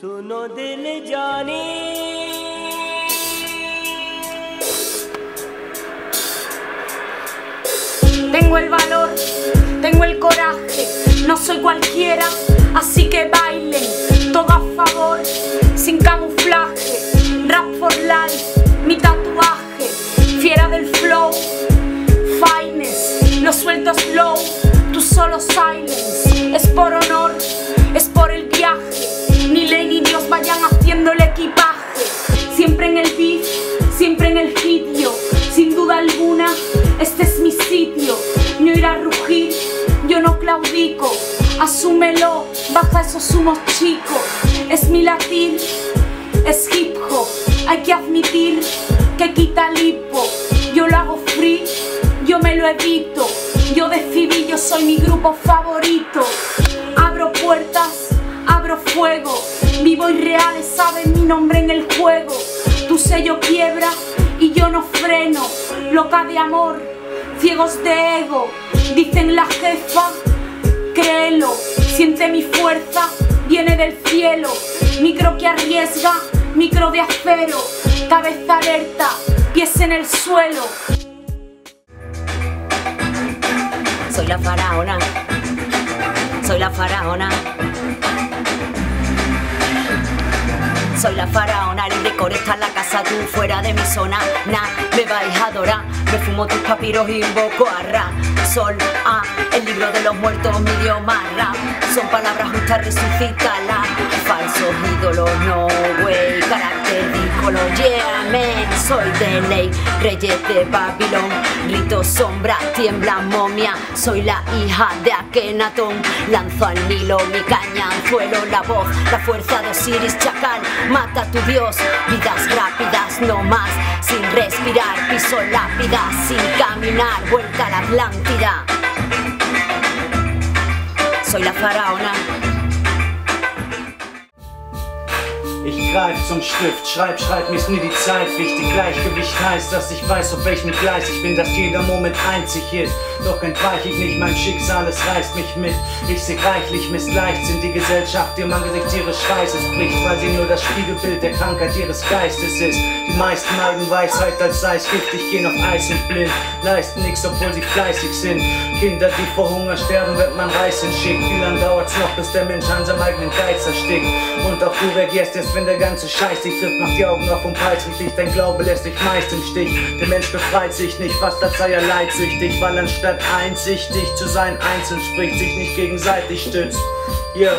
सुनो दिल जाने Tengo el valor, tengo el coraje, no soy cualquiera, así que bailen, todo a favor, sin camuflaje, rap for life, mi tatuaje, fiera del flow, finest, no suelto slow, tú solo silence, es por honor, es por el viaje, ni ley ni Dios vayan haciendo el equipaje, siempre en el beat, siempre en el sitio, sin duda alguna, este es mi sitio, no ir a rugir, yo no claudico, asúmelo, baja esos humos chicos, es mi latir, es hip hop, hay que admitir que quita el hipo, yo lo hago free, yo me lo evito, yo decidí, yo soy mi grupo favorito, abro puertas, abro fuego, vivo y reales saben mi nombre en el juego, tu sello quiebra y yo no freno, loca de amor, ciegos de ego, dicen la jefa, créelo, siente mi fuerza, viene del cielo, micro que arriesga, micro de acero, cabeza alerta, pies en el suelo. Soy la faraona, soy la faraona. Soy la faraona, el récord está en la casa, tú fuera de mi zona, nah, me vais a adorar, me fumo tus papiros y invoco a Ra, Sol, A, el libro de los muertos, mi idioma, Ra, son palabras justas, resucítala, falsos ídolos, no way, carácter dícolo, yeah, man, soy de ley, reyes de Babilón, grito sombra, tiembla momia, soy la hija de Akenatón, lanzo al Nilo, mi caña, anzuelo, la voz, la fuerza de Osiris, chacal, mata a tu dios, vidas rápidas no más, sin respirar, piso lápidas, sin caminar, vuelta a la Atlántida. Soy la faraona. Ich greif zum Stift, schreib, mir ist nie die Zeit wichtig. Gleichgewicht heißt, dass ich weiß, auf welchem Gleis ich bin, dass jeder Moment einzig ist. Doch entweich ich nicht, mein Schicksal, es reißt mich mit. Ich sehe reichlich, misst sind die Gesellschaft, die im Angesicht ihres Schweißes bricht, weil sie nur das Spiegelbild der Krankheit ihres Geistes ist. Die meisten halten Weisheit, als sei es giftig, gehen auf Eis und blind, leisten nichts, obwohl sie fleißig sind. Kinder, die vor Hunger sterben, wird man Reis hinschickt. Wie lange dauert's noch, bis der Mensch an seinem eigenen Geiz erstickt? Und auch du reagierst jetzt, wenn der ganze Scheiß dich trifft, macht die Augen auf und peitscht dich. Dein Glaube lässt dich meist im Stich. Der Mensch befreit sich nicht, fast als sei er leidsüchtig, weil anstatt einsichtig zu sein, einzeln spricht, sich nicht gegenseitig stützt. Yeah.